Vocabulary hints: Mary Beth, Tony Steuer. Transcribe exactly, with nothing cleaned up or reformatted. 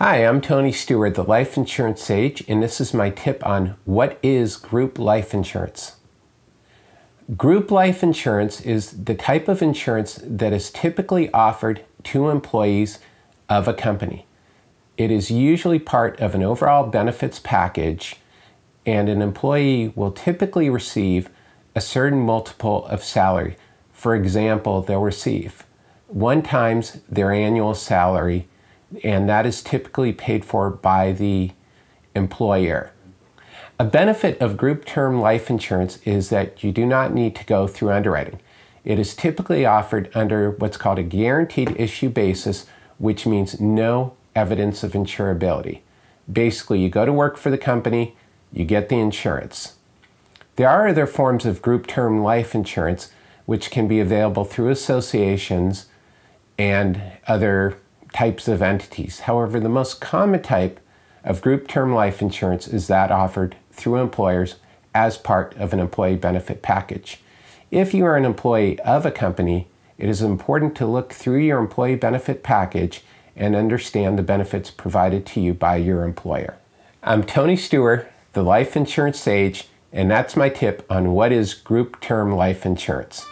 Hi, I'm Tony Steuer, the Life Insurance Sage, and this is my tip on what is group life insurance. Group life insurance is the type of insurance that is typically offered to employees of a company. It is usually part of an overall benefits package, and an employee will typically receive a certain multiple of salary. For example, they'll receive one times their annual salary, and that is typically paid for by the employer. A benefit of group term life insurance is that you do not need to go through underwriting. It is typically offered under what's called a guaranteed issue basis, which means no evidence of insurability. Basically, you go to work for the company, you get the insurance. There are other forms of group term life insurance which can be available through associations and other types of entities. However, the most common type of group term life insurance is that offered through employers as part of an employee benefit package. If you are an employee of a company, it is important to look through your employee benefit package and understand the benefits provided to you by your employer. I'm Tony Steuer, the Life Insurance Sage, and that's my tip on what is group term life insurance.